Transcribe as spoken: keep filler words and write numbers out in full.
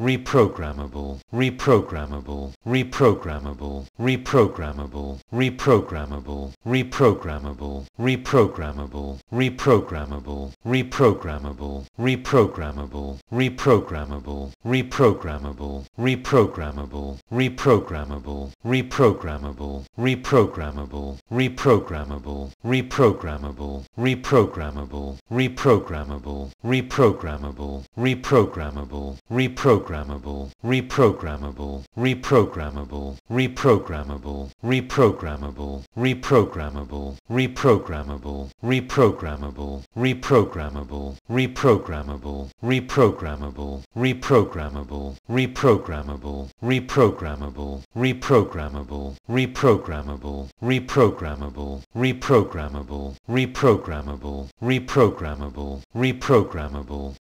reprogrammable, reprogrammable, reprogrammable, reprogrammable, reprogrammable, reprogrammable, reprogrammable, reprogrammable, reprogrammable, reprogrammable, reprogrammable, reprogrammable, reprogrammable, reprogrammable, reprogrammable, reprogrammable, reprogrammable, reprogrammable, reprogrammable, reprogrammable, reprogrammable, reprogrammable, reprogrammable, reprogrammable, reprogrammable, reprogrammable, reprogrammable, reprogrammable, reprogrammable, reprogrammable, reprogrammable, reprogrammable, reprogrammable, reprogrammable, reprogrammable, reprogrammable, reprogrammable, reprogrammable, reprogrammable, reprogrammable, reprogrammable, reprogrammable, reprogrammable, reprogrammable,